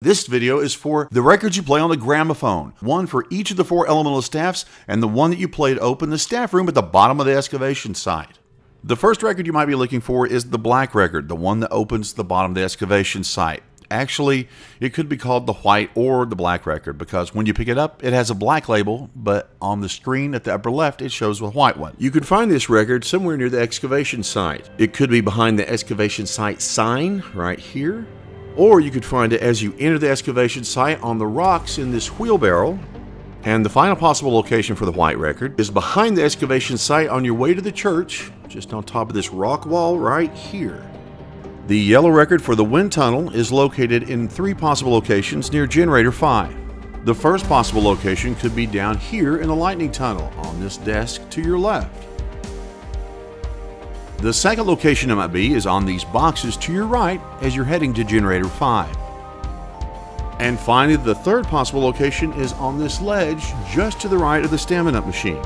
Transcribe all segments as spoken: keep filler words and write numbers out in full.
This video is for the records you play on the gramophone, one for each of the four elemental staffs, and the one that you played opened the staff room at the bottom of the excavation site. The first record you might be looking for is the black record, the one that opens the bottom of the excavation site. Actually, it could be called the white or the black record because when you pick it up, it has a black label, but on the screen at the upper left, it shows a white one. You could find this record somewhere near the excavation site. It could be behind the excavation site sign right here, or you could find it as you enter the excavation site on the rocks in this wheelbarrow. And the final possible location for the white record is behind the excavation site on your way to the church, just on top of this rock wall right here. The yellow record for the wind tunnel is located in three possible locations near Generator five. The first possible location could be down here in the lightning tunnel on this desk to your left. The second location it might be is on these boxes to your right as you're heading to Generator five. And finally, the third possible location is on this ledge just to the right of the Stamina Up machine.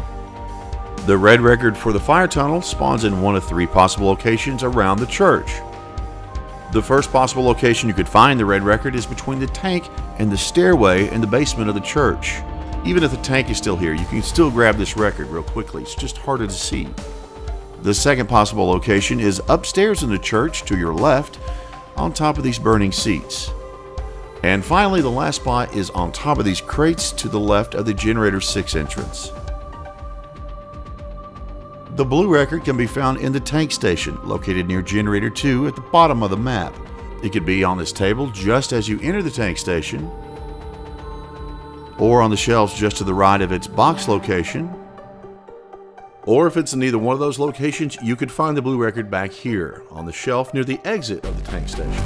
The red record for the fire tunnel spawns in one of three possible locations around the church. The first possible location you could find the red record is between the tank and the stairway in the basement of the church. Even if the tank is still here, you can still grab this record real quickly. It's just harder to see. The second possible location is upstairs in the church to your left on top of these burning seats. And finally, the last spot is on top of these crates to the left of the Generator six entrance. The blue record can be found in the tank station, located near Generator two at the bottom of the map. It could be on this table just as you enter the tank station, or on the shelves just to the right of its box location, or if it's in either one of those locations, you could find the blue record back here, on the shelf near the exit of the tank station.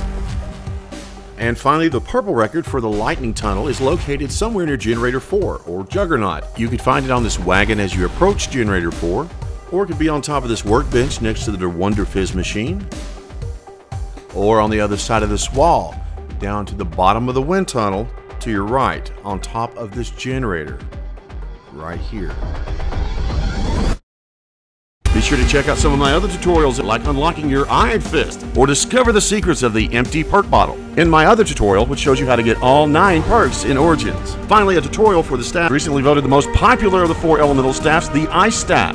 And finally, the purple record for the lightning tunnel is located somewhere near Generator four or Juggernaut. You could find it on this wagon as you approach Generator four, or it could be on top of this workbench next to the Wonder Fizz machine, or on the other side of this wall, down to the bottom of the wind tunnel to your right, on top of this generator, right here. Be sure to check out some of my other tutorials like unlocking your iron fist or discover the secrets of the empty perk bottle in my other tutorial which shows you how to get all nine perks in Origins. Finally, a tutorial for the staff recently voted the most popular of the four elemental staffs, the Ice Staff.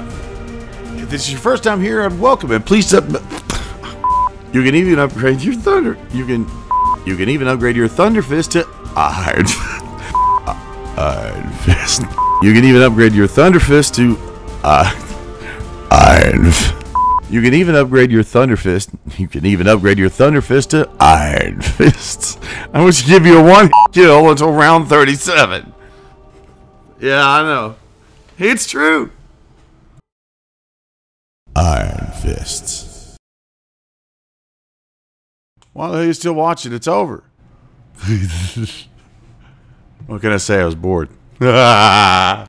If this is your first time here, I'm welcome, and please sub You can even upgrade your thunder. You can you can even upgrade your thunder fist to iron iron fist. You can even upgrade your thunder fist to uh Iron. You can even upgrade your Thunder Fist. You can even upgrade your Thunder Fist to Iron Fists. I wish to give you a one kill until round thirty-seven. Yeah, I know. It's true. Iron Fists. Why are you still watching? It's over. What can I say? I was bored.